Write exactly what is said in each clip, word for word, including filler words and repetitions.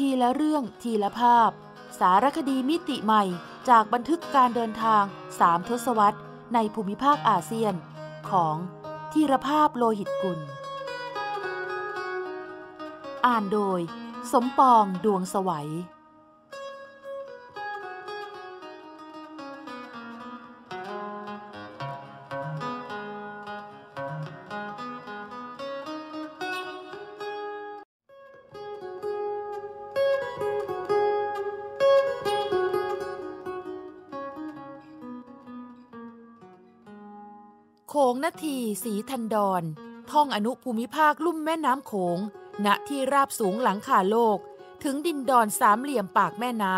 ทีละเรื่องทีละภาพสารคดีมิติใหม่จากบันทึกการเดินทางสามทศวรรษในภูมิภาคอาเซียนของธีรภาพโลหิตกุลอ่านโดยสมปองดวงสวัยโขงนาทีศรีธันดรท่องอนุภูมิภาคลุ่มแม่น้ำโขงณที่ราบสูงหลังคาโลกถึงดินดอนสามเหลี่ยมปากแม่น้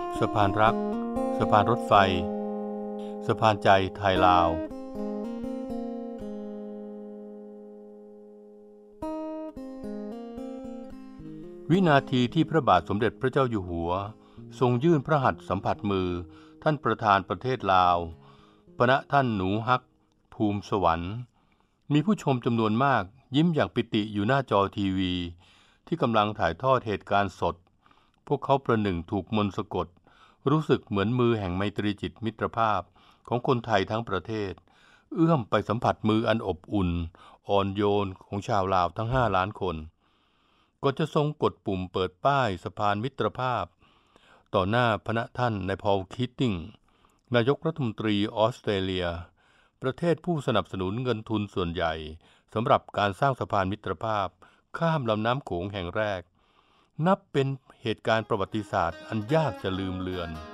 ำสะพานรักสะพานรถไฟสะพานใจไทยลาววินาทีที่พระบาทสมเด็จพระเจ้าอยู่หัวทรงยื่นพระหัตถ์สัมผัสมือท่านประธานประเทศลาวปณะท่านหนูฮักภูมิสวรรค์มีผู้ชมจำนวนมากยิ้มอย่างปิติอยู่หน้าจอทีวีที่กำลังถ่ายทอดเหตุการณ์สดพวกเขาประหนึ่งถูกมนต์สะกดรู้สึกเหมือนมือแห่งไมตรีจิตมิตรภาพของคนไทยทั้งประเทศเอื้อมไปสัมผัสมืออันอบอุ่นอ่อนโยนของชาวลาวทั้งห้าล้านคนก่อนจะทรงกดปุ่มเปิดป้ายสะพานมิตรภาพต่อหน้าพระท่านนายพอล คิตติงนายกรัฐมนตรีออสเตรเลียประเทศผู้สนับสนุนเงินทุนส่วนใหญ่สำหรับการสร้างสะพานมิตรภาพข้ามลำน้ำโขงแห่งแรกนับเป็นเหตุการณ์ประวัติศาสตร์อันยากจะลืมเลือนถึงเว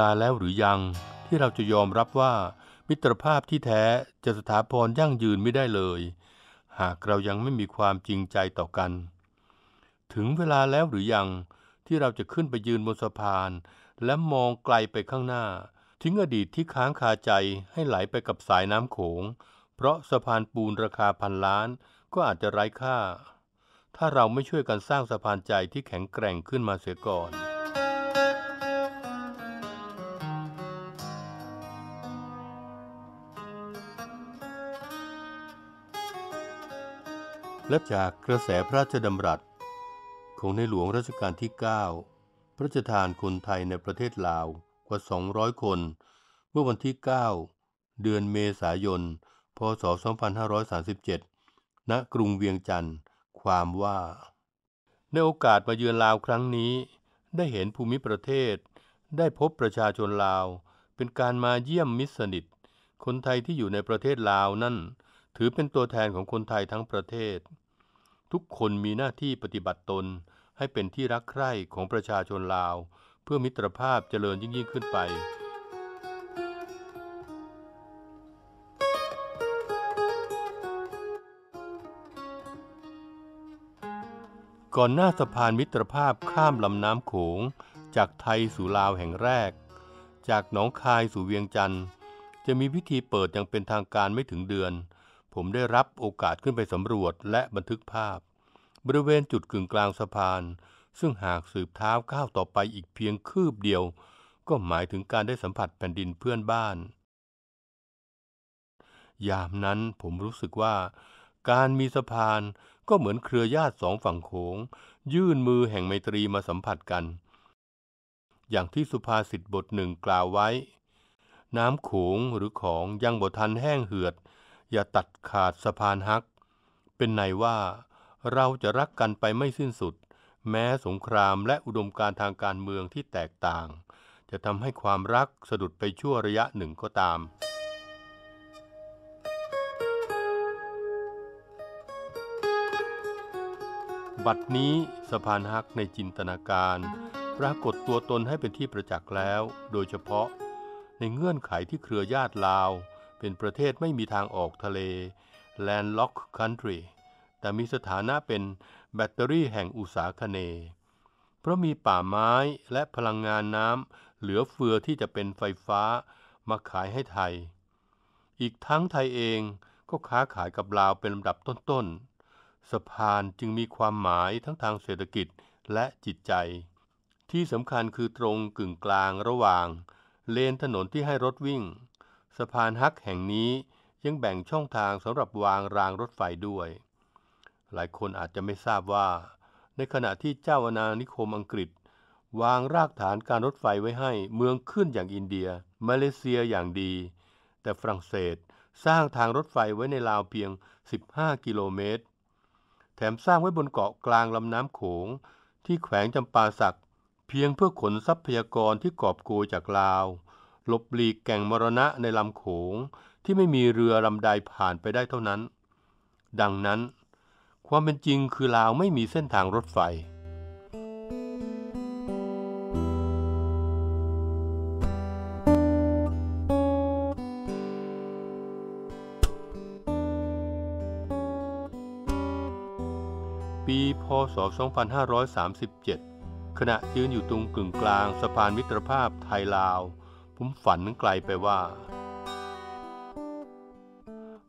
ลาแล้วหรือยังที่เราจะยอมรับว่ามิตรภาพที่แท้จะสถาพรยั่งยืนไม่ได้เลยหากเรายังไม่มีความจริงใจต่อกันถึงเวลาแล้วหรือยังที่เราจะขึ้นไปยืนบนสะพานและมองไกลไปข้างหน้าทิ้งอดีตที่ค้างคาใจให้ไหลไปกับสายน้ำโขงเพราะสะพานปูนราคาพันล้านก็อาจจะไร้ค่าถ้าเราไม่ช่วยกันสร้างสะพานใจที่แข็งแกร่งขึ้นมาเสียก่อนและจากกระแสพระราชดำรัสของในหลวงรัชกาลที่เก้าพระราชทานคนไทยในประเทศลาวกว่าสองร้อยคนเมื่อวันที่เก้าเดือนเมษายนพศสองพันห้าร้อยสามสิบเจ็ดณกรุงเวียงจันทร์ความว่าในโอกาสมาเยือนลาวครั้งนี้ได้เห็นภูมิประเทศได้พบประชาชนลาวเป็นการมาเยี่ยมมิตรสนิทคนไทยที่อยู่ในประเทศลาวนั่นถือเป็นตัวแทนของคนไทยทั้งประเทศทุกคนมีหน้าที่ปฏิบัติตนให้เป็นที่รักใคร่ของประชาชนลาวเพื่อมิตรภาพเจริญยิ่งยิ่งขึ้นไปก่อนหน้าสะพานมิตรภาพข้ามลำน้ำโขงจากไทยสู่ลาวแห่งแรกจากหนองคายสู่เวียงจันทร์จะมีพิธีเปิดอย่างเป็นทางการไม่ถึงเดือนผมได้รับโอกาสขึ้นไปสำรวจและบันทึกภาพบริเวณจุดกึ่งกลางสะพานซึ่งหากสืบเท้าก้าวต่อไปอีกเพียงคืบเดียวก็หมายถึงการได้สัมผัสแผ่นดินเพื่อนบ้านยามนั้นผมรู้สึกว่าการมีสะพานก็เหมือนเครือญาติสองฝั่งโขงยื่นมือแห่งไมตรีมาสัมผัสกันอย่างที่สุภาษิตบทหนึ่งกล่าวไว้น้ำโขงหรือของยังบ่ทันแห้งเหือดอย่าตัดขาดสะพานฮักเป็นไนว่าเราจะรักกันไปไม่สิ้นสุดแม้สงครามและอุดมการณ์ทางการเมืองที่แตกต่างจะทำให้ความรักสะดุดไปชั่วระยะหนึ่งก็ตามบัดนี้สะพานฮักในจินตนาการปรากฏตัวตนให้เป็นที่ประจักษ์แล้วโดยเฉพาะในเงื่อนไขที่เครือญาติลาวเป็นประเทศไม่มีทางออกทะเล Landlocked Country แต่มีสถานะเป็นแบตเตอรี่แห่งอุษาคเนย์เพราะมีป่าไม้และพลังงานน้ำเหลือเฟือที่จะเป็นไฟฟ้ามาขายให้ไทยอีกทั้งไทยเองก็ค้าขายกับลาวเป็นลำดับต้นๆสะพานจึงมีความหมายทั้งทางเศรษฐกิจและจิตใจที่สำคัญคือตรงกึ่งกลางระหว่างเลนถนนที่ให้รถวิ่งสะพานฮักแห่งนี้ยังแบ่งช่องทางสำหรับวางรางรถไฟด้วยหลายคนอาจจะไม่ทราบว่าในขณะที่เจ้าอาณานิคมอังกฤษวางรากฐานการรถไฟไว้ให้เมืองขึ้นอย่างอินเดียมาเลเซียอย่างดีแต่ฝรั่งเศสสร้างทางรถไฟไว้ในลาวเพียงสิบห้ากิโลเมตรแถมสร้างไว้บนเกาะกลางลำน้ำโขงที่แขวงจำปาสักเพียงเพื่อขนทรัพยากรที่กอบโกยจากลาวหลบหลีกแก่งมรณะในลำโขงที่ไม่มีเรือลำใดผ่านไปได้เท่านั้นดังนั้นความเป็นจริงคือลาวไม่มีเส้นทางรถไฟปีพ.ศ. สองพันห้าร้อยสามสิบเจ็ดขณะยืนอยู่ตรงกึ่งกลางสะพานมิตรภาพไทยลาวผมฝันไกลไปว่า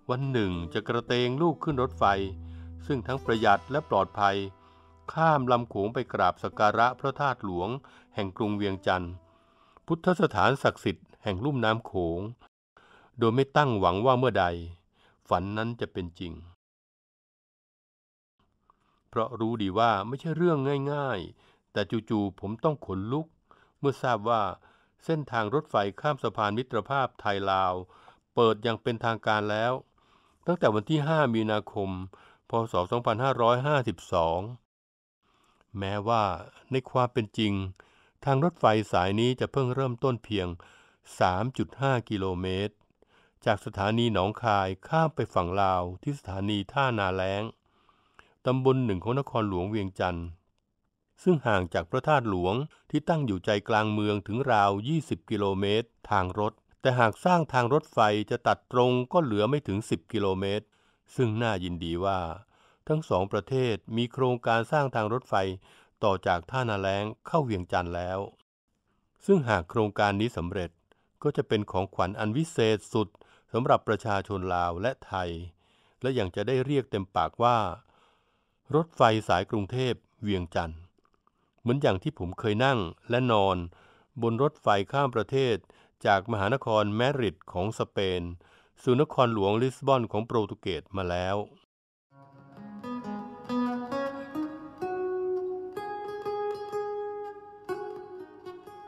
วันหนึ่งจะกระเตงลูกขึ้นรถไฟซึ่งทั้งประหยัดและปลอดภัยข้ามลำโขงไปกราบสักการะพระธาตุหลวงแห่งกรุงเวียงจันทร์พุทธสถานศักดิ์สิทธิ์แห่งลุ่มน้ำโขงโดยไม่ตั้งหวังว่าเมื่อใดฝันนั้นจะเป็นจริงเพราะรู้ดีว่าไม่ใช่เรื่องง่ายๆแต่จู่ๆผมต้องขนลุกเมื่อทราบว่าเส้นทางรถไฟข้ามสะพานมิตรภาพไทยลาวเปิดอย่างเป็นทางการแล้วตั้งแต่วันที่ห้ามีนาคมพ.ศ. สองพันห้าร้อยห้าสิบสองแม้ว่าในความเป็นจริงทางรถไฟสายนี้จะเพิ่งเริ่มต้นเพียง สามจุดห้า กิโลเมตรจากสถานีหนองคายข้ามไปฝั่งลาวที่สถานีท่านาแล้งตำบลหนึ่งของนครหลวงเวียงจันทร์ซึ่งห่างจากพระธาตุหลวงที่ตั้งอยู่ใจกลางเมืองถึงราวยี่สิบกิโลเมตรทางรถแต่หากสร้างทางรถไฟจะตัดตรงก็เหลือไม่ถึงสิบกิโลเมตรซึ่งน่ายินดีว่าทั้งสองประเทศมีโครงการสร้างทางรถไฟต่อจากท่านาแล้งเข้าเวียงจันทร์แล้วซึ่งหากโครงการนี้สำเร็จก็จะเป็นของขวัญอันวิเศษสุดสำหรับประชาชนลาวและไทยและยังจะได้เรียกเต็มปากว่ารถไฟสายกรุงเทพเวียงจันทร์เหมือนอย่างที่ผมเคยนั่งและนอนบนรถไฟข้ามประเทศจากมหานครมาดริดของสเปนสู่นครหลวงลิสบอนของโปรตุเกสมาแล้ว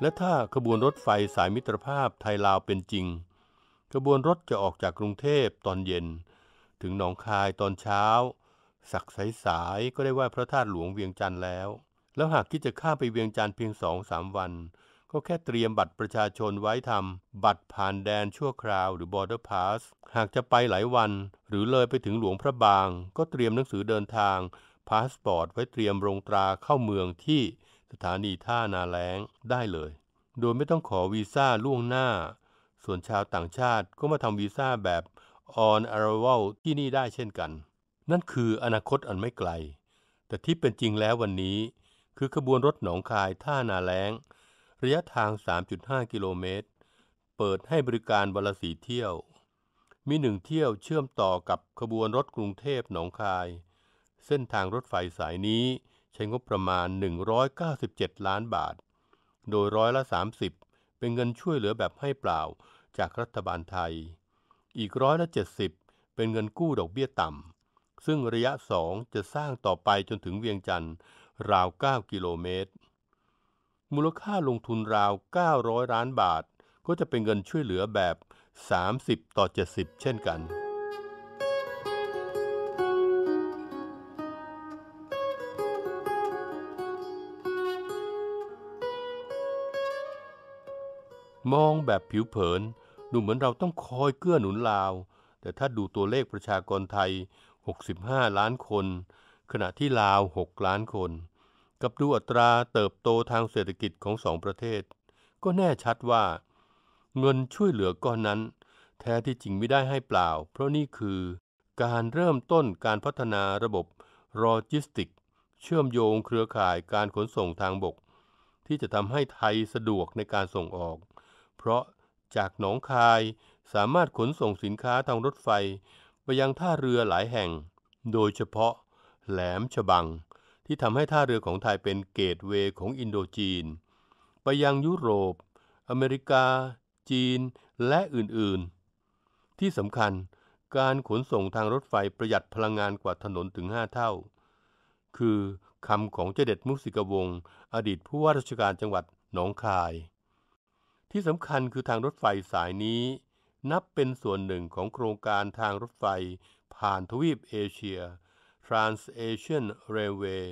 และถ้าขบวนรถไฟสายมิตรภาพไทยลาวเป็นจริงขบวนรถจะออกจากกรุงเทพตอนเย็นถึงหนองคายตอนเช้าสักสายๆก็ได้ไหว้พระธาตุหลวงเวียงจันทร์แล้วแล้วหากคิดจะข้ามไปเวียงจันทร์เพียง สองถึงสาม วันก็แค่เตรียมบัตรประชาชนไว้ทำบัตรผ่านแดนชั่วคราวหรือ border pass หากจะไปหลายวันหรือเลยไปถึงหลวงพระบางก็เตรียมหนังสือเดินทางพาสปอร์ตไว้เตรียมลงตราเข้าเมืองที่สถานีท่านาแล้งได้เลยโดยไม่ต้องขอวีซ่าล่วงหน้าส่วนชาวต่างชาติก็มาทำวีซ่าแบบ on arrival ที่นี่ได้เช่นกันนั่นคืออนาคตอันไม่ไกลแต่ที่เป็นจริงแล้ววันนี้คือขบวนรถหนองคายท่านาแล้งระยะทาง สามจุดห้า กิโลเมตรเปิดให้บริการวันละสี่เที่ยวมีหนึ่งเที่ยวเชื่อมต่อกับขบวนรถกรุงเทพหนองคายเส้นทางรถไฟสายนี้ใช้งบประมาณหนึ่งร้อยเก้าสิบเจ็ดล้านบาทโดยร้อยละสามสิบเป็นเงินช่วยเหลือแบบให้เปล่าจากรัฐบาลไทยอีกร้อยละเจ็ดสิบเป็นเงินกู้ดอกเบี้ยต่ำซึ่งระยะสองจะสร้างต่อไปจนถึงเวียงจันทร์ราวเก้ากิโลเมตรมูลค่าลงทุนราวเก้าร้อยล้านบาทก็จะเป็นเงินช่วยเหลือแบบสามสิบต่อเจ็ดสิบเช่นกันมองแบบผิวเผินดูเหมือนเราต้องคอยเกื้อหนุนลาวแต่ถ้าดูตัวเลขประชากรไทยหกสิบห้าล้านคนขณะที่ลาวหกล้านคนกับดูอัตราเติบโตทางเศรษฐกิจของสองประเทศก็แน่ชัดว่าเงินช่วยเหลือก้อนนั้นแท้ที่จริงไม่ได้ให้เปล่าเพราะนี่คือ การเริ่มต้นการพัฒนาระบบโลจิสติกส์เชื่อมโยงเครือข่ายการขนส่งทางบกที่จะทำให้ไทยสะดวกในการส่งออกเพราะจากหนองคายสามารถขนส่งสินค้าทางรถไฟไปยังท่าเรือหลายแห่งโดยเฉพาะแหลมฉบังที่ทำให้ท่าเรือของไทยเป็นเกตเวย์ของอินโดจีนไปยังยุโรปอเมริกาจีนและอื่นๆที่สำคัญการขนส่งทางรถไฟประหยัดพลังงานกว่าถนนถึงห้าเท่าคือคำของเจเด็จมุสิกวงศ์อดีตผู้ว่าราชการจังหวัดหนองคายที่สำคัญคือทางรถไฟสายนี้นับเป็นส่วนหนึ่งของโครงการทางรถไฟผ่านทวีปเอเชีย Trans-Asian Railway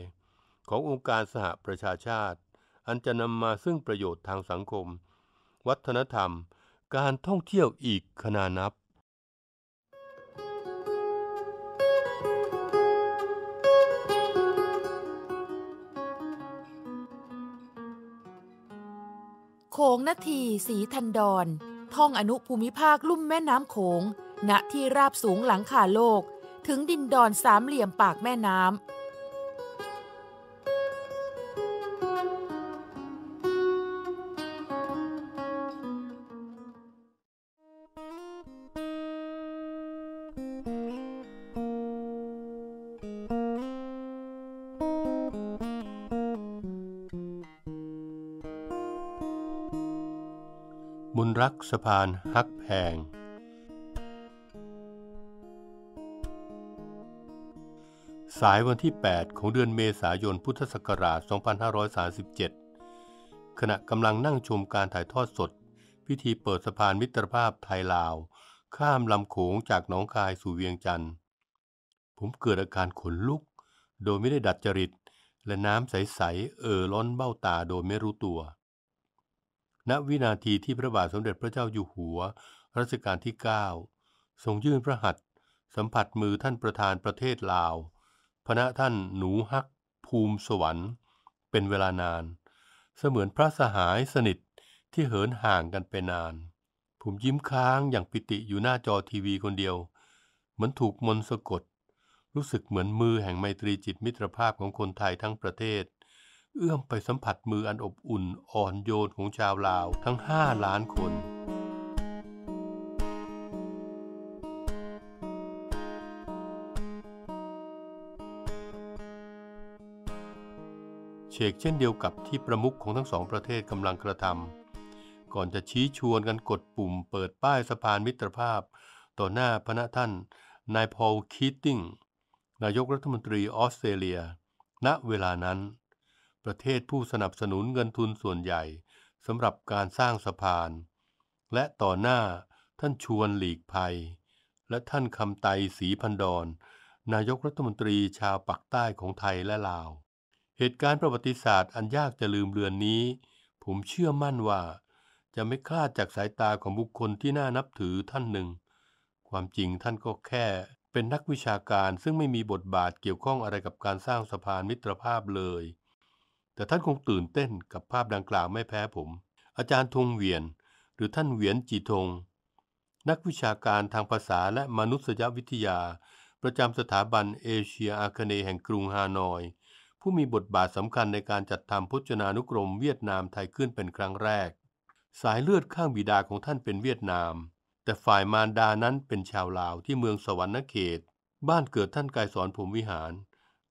ขององค์การสหประชาชาติอันจะนำมาซึ่งประโยชน์ทางสังคมวัฒนธรรมการท่องเที่ยวอีกขนานับโขงนาทีศรีธันดรท่องอนุภูมิภาคลุ่มแม่น้ำโขงณที่ราบสูงหลังคาโลกถึงดินดอนสามเหลี่ยมปากแม่น้ำบุญรักสะพานฮักแพงสายวันที่แปดของเดือนเมษายนพุทธศักราชสองพันห้าร้อยสามสิบเจ็ดขณะกำลังนั่งชมการถ่ายทอดสดพิธีเปิดสะพานมิตรภาพไทยลาวข้ามลำโขงจากหนองคายสู่เวียงจันทร์ผมเกิดอาการขนลุกโดยไม่ได้ดัดจริตและน้ำใสๆเอ่อล้นเบ้าตาโดยไม่รู้ตัวณวินาทีที่พระบาทสมเด็จพระเจ้าอยู่หัวรัชกาลที่เก้าทรงยื่นพระหัตถ์สัมผัสมือท่านประธานประเทศลาวพระท่านหนูฮักภูมิสวรรค์เป็นเวลานานเสมือนพระสหายสนิทที่เหินห่างกันไปนานผมยิ้มค้างอย่างปิติอยู่หน้าจอทีวีคนเดียวเหมือนถูกมนต์สะกดรู้สึกเหมือนมือแห่งไมตรีจิตมิตรภาพของคนไทยทั้งประเทศเอื้อมไปสัมผัสมืออันอบอุ่นอ่อนโยนของชาวลาวทั้งห้าล้านคนเชกเช่นเดียวกับที่ประมุขของทั้งสองประเทศกำลังกระทำก่อนจะชี้ชวนกันกดปุ่มเปิดป้ายสะพานมิตรภาพต่อหน้าพระท่านนายพอล คีตติงนายกรัฐมนตรีออสเตรเลียณเวลานั้นประเทศผู้สนับสนุนเงินทุนส่วนใหญ่สำหรับการสร้างสะพานและต่อหน้าท่านชวนหลีกภัยและท่านคำไตศรีพันดรนายกรัฐมนตรีชาวปักใต้ของไทยและลาวเหตุการณ์ประวัติศาสตร์อันยากจะลืมเลือนนี้ผมเชื่อมั่นว่าจะไม่คลาดจากสายตาของบุคคลที่น่านับถือท่านหนึ่งความจริงท่านก็แค่เป็นนักวิชาการซึ่งไม่มีบทบาทเกี่ยวข้องอะไรกับการสร้างสะพานมิตรภาพเลยแต่ท่านคงตื่นเต้นกับภาพดังกล่าวไม่แพ้ผมอาจารย์ธงเวียนหรือท่านเวียนจีธงนักวิชาการทางภาษาและมนุษยวิทยาประจำสถาบันเอเชียอาคเนย์แห่งกรุงฮานอยผู้มีบทบาทสำคัญในการจัดทำพจนานุกรมเวียดนามไทยขึ้นเป็นครั้งแรกสายเลือดข้างบิดาของท่านเป็นเวียดนามแต่ฝ่ายมารดานั้นเป็นชาวลาวที่เมืองสวรรณเขตบ้านเกิดท่านกายสอนผมวิหาร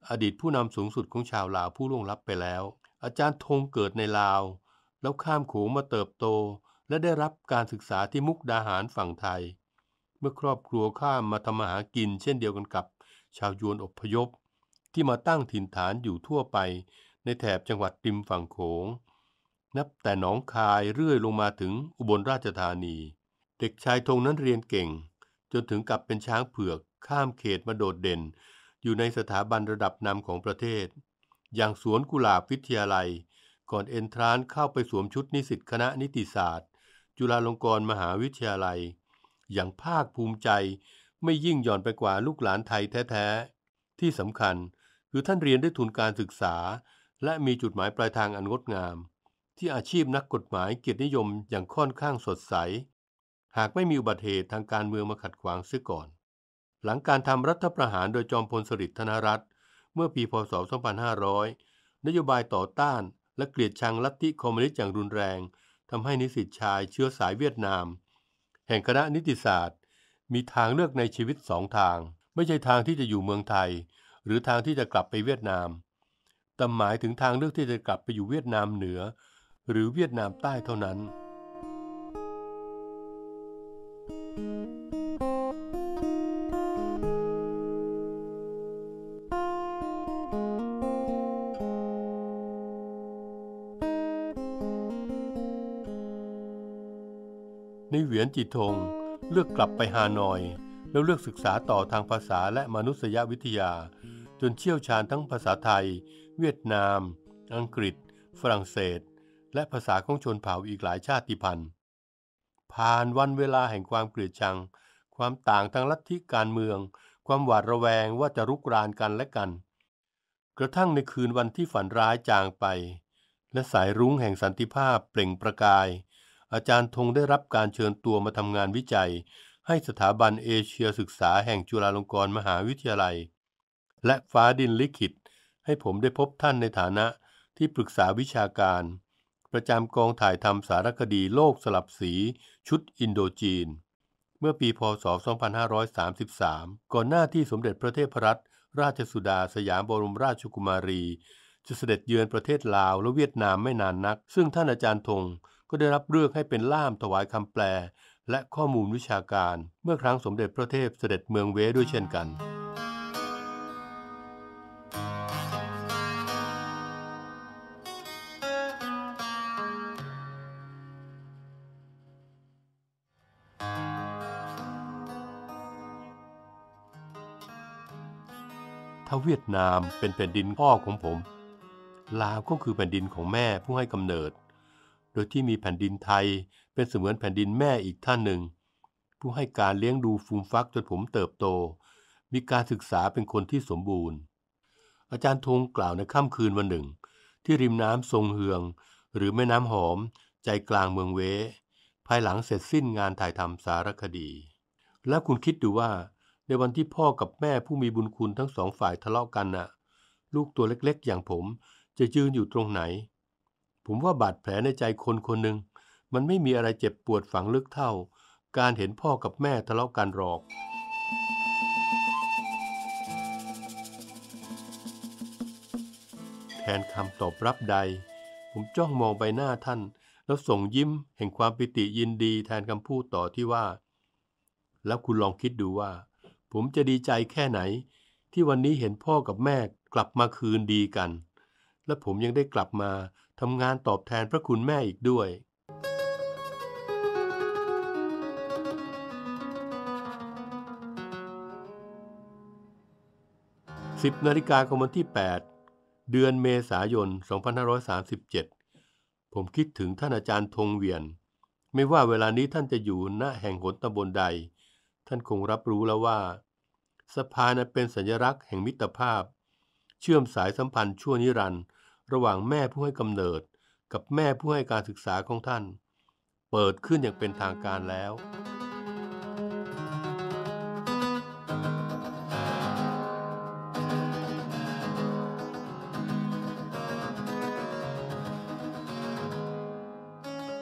อดีตผู้นำสูงสุดของชาวลาวผู้ล่วงลับไปแล้วอาจารย์ธงเกิดในลาวแล้วข้ามโขงมาเติบโตและได้รับการศึกษาที่มุกดาหารฝั่งไทยเมื่อครอบครัวข้ามมาทำมาหากินเช่นเดียวกันกับชาวยวนอพยพที่มาตั้งถิ่นฐานอยู่ทั่วไปในแถบจังหวัดริมฝั่งโขงนับแต่หนองคายเรื่อยลงมาถึงอุบลราชธานีเด็กชายธงนั้นเรียนเก่งจนถึงกับเป็นช้างเผือกข้ามเขตมาโดดเด่นอยู่ในสถาบันระดับนำของประเทศอย่างสวนกุหลาบวิทยาลัยก่อนเอนทรานซ์เข้าไปสวมชุดนิสิตคณะนิติศาสตร์จุฬาลงกรณ์มหาวิทยาลัยอย่างภาคภูมิใจไม่ยิ่งหย่อนไปกว่าลูกหลานไทยแท้ๆที่สำคัญคือท่านเรียนได้ทุนการศึกษาและมีจุดหมายปลายทางอันงดงามที่อาชีพนักกฎหมายเกียรตินิยมอย่างค่อนข้างสดใสหากไม่มีอุบัติเหตุทางการเมืองมาขัดขวางเสียก่อน หลังการทำรัฐประหารโดยจอมพลสฤษดิ์ ธนรัตน์เมื่อปีพ.ศ. สองพันห้าร้อย นโยบายต่อต้านและเกลียดชังลัทธิคอมมิวนิสต์อย่างรุนแรงทำให้นิสิตชายเชื้อสายเวียดนามแห่งคณะนิติศาสตร์มีทางเลือกในชีวิตสองทางไม่ใช่ทางที่จะอยู่เมืองไทยหรือทางที่จะกลับไปเวียดนามแต่หมายถึงทางเลือกที่จะกลับไปอยู่เวียดนามเหนือหรือเวียดนามใต้เท่านั้นในเหวียนจิทงเลือกกลับไปฮานอยแล้วเลือกศึกษาต่อทางภาษาและมนุษยวิทยาจนเชี่ยวชาญทั้งภาษาไทยเวียดนามอังกฤษฝรั่งเศสและภาษาของชนเผ่าอีกหลายชาติพันธุ์ผ่านวันเวลาแห่งความเกลียดชังความต่างทางลัทธิการเมืองความหวาดระแวงว่าจะรุกรานกันและกันกระทั่งในคืนวันที่ฝันร้ายจางไปและสายรุ้งแห่งสันติภาพเปล่งประกายอาจารย์ธงได้รับการเชิญตัวมาทำงานวิจัยให้สถาบันเอเชียศึกษาแห่งจุฬาลงกรณ์มหาวิทยาลัยและฟ้าดินลิขิตให้ผมได้พบท่านในฐานะที่ปรึกษาวิชาการประจำกองถ่ายทำสารคดีโลกสลับสีชุดอินโดจีนเมื่อปีพ.ศ. สองพันห้าร้อยสามสิบสามก่อนหน้าที่สมเด็จพระเทพรัตนราชสุดาสยามบรมราชกุมารีจะเสด็จเยือนประเทศลาวและเวียดนามไม่นานนักซึ่งท่านอาจารย์ธงก็ได้รับเลือกให้เป็นล่ามถวายคำแปลและข้อมูลวิชาการเมื่อครั้งสมเด็จพระเทพเสด็จเมืองเว้ด้วยเช่นกันถ้าเวียดนามเป็นแผ่นดินพ่อของผมลาวก็คือแผ่นดินของแม่ผู้ให้กำเนิดโดยที่มีแผ่นดินไทยเป็นเสมือนแผ่นดินแม่อีกท่านหนึ่งผู้ให้การเลี้ยงดูฟูมฟักจนผมเติบโตมีการศึกษาเป็นคนที่สมบูรณ์อาจารย์ธงกล่าวในค่ำคืนวันหนึ่งที่ริมน้ำทรงเฮืองหรือแม่น้ำหอมใจกลางเมืองเว้ภายหลังเสร็จสิ้นงานถ่ายทำสารคดีแล้วคุณคิดดูว่าในวันที่พ่อกับแม่ผู้มีบุญคุณทั้งสองฝ่ายทะเลาะกันน่ะลูกตัวเล็กๆอย่างผมจะยืนอยู่ตรงไหนผมว่าบาดแผลในใจคนคนหนึ่งมันไม่มีอะไรเจ็บปวดฝังลึกเท่าการเห็นพ่อกับแม่ทะเลาะกันหรอกแทนคำตอบรับใดผมจ้องมองใบหน้าท่านแล้วส่งยิ้มแห่งความปิติยินดีแทนคำพูดต่อที่ว่าแล้วคุณลองคิดดูว่าผมจะดีใจแค่ไหนที่วันนี้เห็นพ่อกับแม่กลับมาคืนดีกันและผมยังได้กลับมาทำงานตอบแทนพระคุณแม่อีกด้วยสิบนาฬิกาของวันที่แปดเดือนเมษายนสองพันห้าร้อยสามสิบเจ็ดผมคิดถึงท่านอาจารย์ธงเวียนไม่ว่าเวลานี้ท่านจะอยู่ณแห่งหนตำบลใดท่านคงรับรู้แล้วว่าสะพานเป็นสัญลักษณ์แห่งมิตรภาพเชื่อมสายสัมพันธ์ชั่วนิรันดร์ระหว่างแม่ผู้ให้กำเนิดกับแม่ผู้ให้การศึกษาของท่านเปิดขึ้นอย่างเป็นทางการแล้ว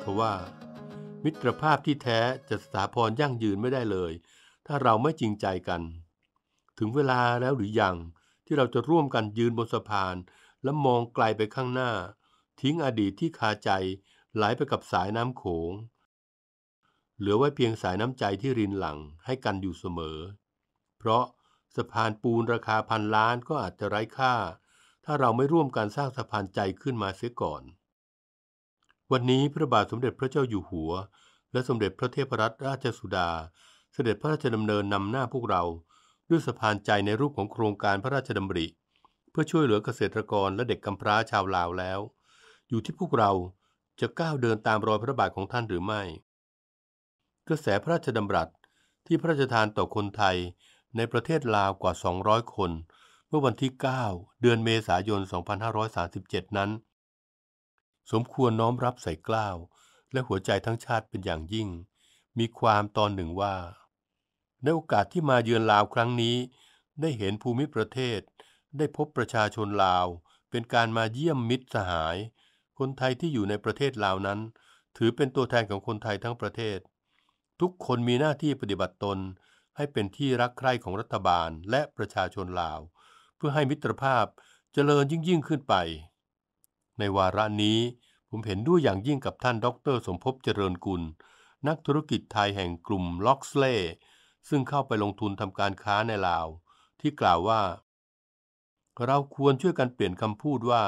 เพราะว่ามิตรภาพที่แท้จะสถาพรยั่งยืนไม่ได้เลยถ้าเราไม่จริงใจกันถึงเวลาแล้วหรือยังที่เราจะร่วมกันยืนบนสะพานและมองไกลไปข้างหน้าทิ้งอดีตที่คาใจไหลไปกับสายน้ำโขงเหลือไว้เพียงสายน้ำใจที่รินหลั่งให้กันอยู่เสมอเพราะสะพานปูนราคาพันล้านก็อาจจะไร้ค่าถ้าเราไม่ร่วมกันสร้างสะพานใจขึ้นมาเสียก่อนวันนี้พระบาทสมเด็จพระเจ้าอยู่หัวและสมเด็จพระเทพรัตนราชสุดาเสด็จพระราชดำเนินนำหน้าพวกเราด้วยสะพานใจในรูปของโครงการพระราชดำริเพื่อช่วยเหลือเกษตรกรและเด็กกำพร้าชาวลาวแล้วอยู่ที่พวกเราจะก้าวเดินตามรอยพระบาทของท่านหรือไม่กระแสพระราชดำรัสที่พระราชทานต่อคนไทยในประเทศลาวกว่าสองร้อยคนเมื่อวันที่เก้าเดือนเมษายนสองพันห้าร้อยสามสิบเจ็ดนั้นสมควรน้อมรับใส่เกล้าและหัวใจทั้งชาติเป็นอย่างยิ่งมีความตอนหนึ่งว่า ในโอกาสที่มาเยือนลาวครั้งนี้ได้เห็นภูมิประเทศได้พบประชาชนลาวเป็นการมาเยี่ยมมิตรสหายคนไทยที่อยู่ในประเทศลาวนั้นถือเป็นตัวแทนของคนไทยทั้งประเทศทุกคนมีหน้าที่ปฏิบัติตนให้เป็นที่รักใคร่ของรัฐบาลและประชาชนลาวเพื่อให้มิตรภาพเจริญยิ่งยิ่งขึ้นไปในวาระนี้ผมเห็นด้วยอย่างยิ่งกับท่านดร.สมภพเจริญกุลนักธุรกิจไทยแห่งกลุ่มล็อกสเลย์ซึ่งเข้าไปลงทุนทำการค้าในลาวที่กล่าวว่าเราควรช่วยกันเปลี่ยนคำพูดว่า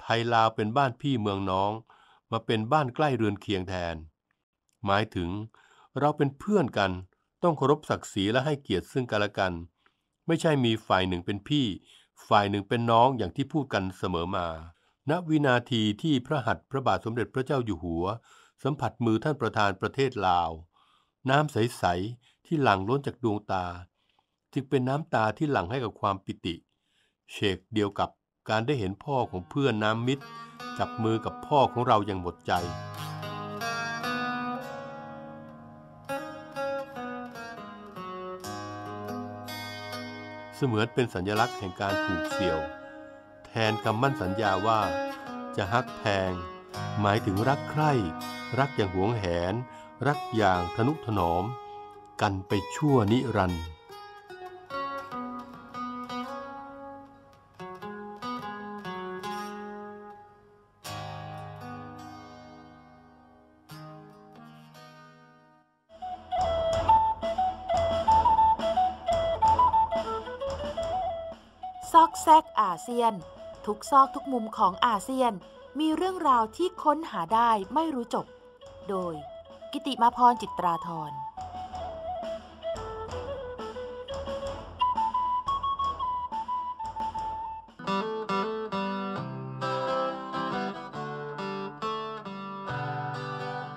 ไทยลาวเป็นบ้านพี่เมืองน้องมาเป็นบ้านใกล้เรือนเคียงแทนหมายถึงเราเป็นเพื่อนกันต้องเคารพศักดิ์ศรีและให้เกียรติซึ่งกันและกันไม่ใช่มีฝ่ายหนึ่งเป็นพี่ฝ่ายหนึ่งเป็นน้องอย่างที่พูดกันเสมอมาณวินาทีที่พระหัตถ์พระบาทสมเด็จพระเจ้าอยู่หัวสัมผัสมือท่านประธานประเทศลาวน้ำใสๆที่หลั่งล้นจากดวงตาจึงเป็นน้ำตาที่หลั่งให้กับความปิติเชกเดียวกับการได้เห็นพ่อของเพื่อนน้ำมิตรจับมือกับพ่อของเราอย่างหมดใจเสมือนเป็นสัญลักษณ์แห่งการผูกเสี่ยวแทนคำมั่นสัญญาว่าจะฮักแพงหมายถึงรักใคร่รักอย่างหวงแหนรักอย่างทนุถนอมกันไปชั่วนิรันดร์ซอกแซกอาเซียนทุกซอกทุกมุมของอาเซียนมีเรื่องราวที่ค้นหาได้ไม่รู้จบโดยกิติมาพรจิตราธร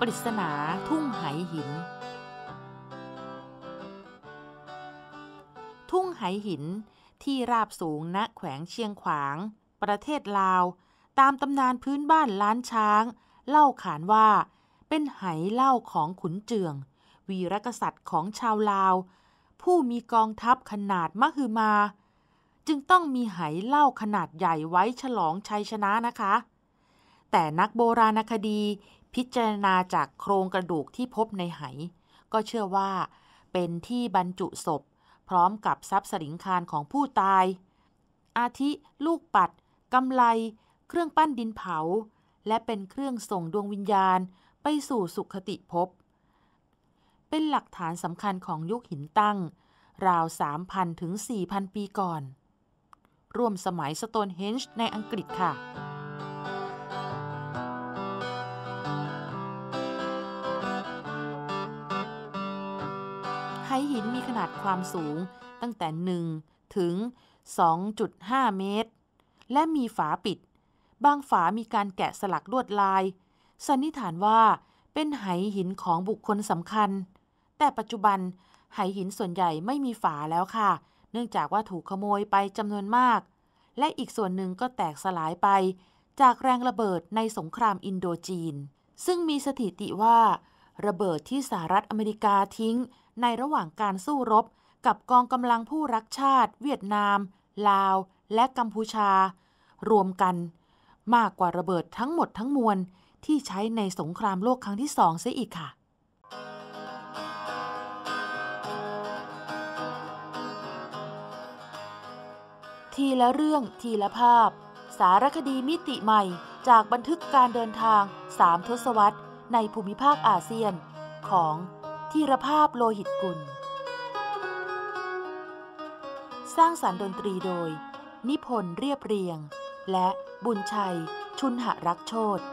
ปริศนาทุ่งไหหินทุ่งไหหินที่ราบสูงณแขวงเชียงขวางประเทศลาวตามตำนานพื้นบ้านล้านช้างเล่าขานว่าเป็นไหเล่าของขุนเจืองวีรกษัตริย์ของชาวลาวผู้มีกองทัพขนาดมหึมาจึงต้องมีไหเล่าขนาดใหญ่ไว้ฉลองชัยชนะนะคะแต่นักโบราณคดีพิจารณาจากโครงกระดูกที่พบในไหก็เชื่อว่าเป็นที่บรรจุศพพร้อมกับทรัพย์สริงคารของผู้ตายอาทิลูกปัดกำไลเครื่องปั้นดินเผาและเป็นเครื่องส่งดวงวิญญาณไปสู่สุคติภพเป็นหลักฐานสำคัญของยุคหินตั้งราว สามพัน ถึง สี่พัน ปีก่อนร่วมสมัยสโตนเฮนจ์ในอังกฤษค่ะไหหินมีขนาดความสูงตั้งแต่หนึ่งถึง สองจุดห้า เมตรและมีฝาปิดบางฝามีการแกะสลักลวดลายสันนิษฐานว่าเป็นไหหินของบุคคลสำคัญแต่ปัจจุบันไหหินส่วนใหญ่ไม่มีฝาแล้วค่ะเนื่องจากว่าถูกขโมยไปจำนวนมากและอีกส่วนหนึ่งก็แตกสลายไปจากแรงระเบิดในสงครามอินโดจีนซึ่งมีสถิติว่าระเบิดที่สหรัฐอเมริกาทิ้งในระหว่างการสู้รบกับกองกำลังผู้รักชาติเวียดนามลาวและกัมพูชารวมกันมากกว่าระเบิดทั้งหมดทั้งมวลที่ใช้ในสงครามโลกครั้งที่สองเสียอีกค่ะทีละเรื่องทีละภาพสารคดีมิติใหม่จากบันทึกการเดินทางสามทศวรรษในภูมิภาคอาเซียนของธีรภาพโลหิตกุลสร้างสรรค์ดนตรีโดยนิพนธ์เรียบเรียงและบุญชัยชุนหรักโชติ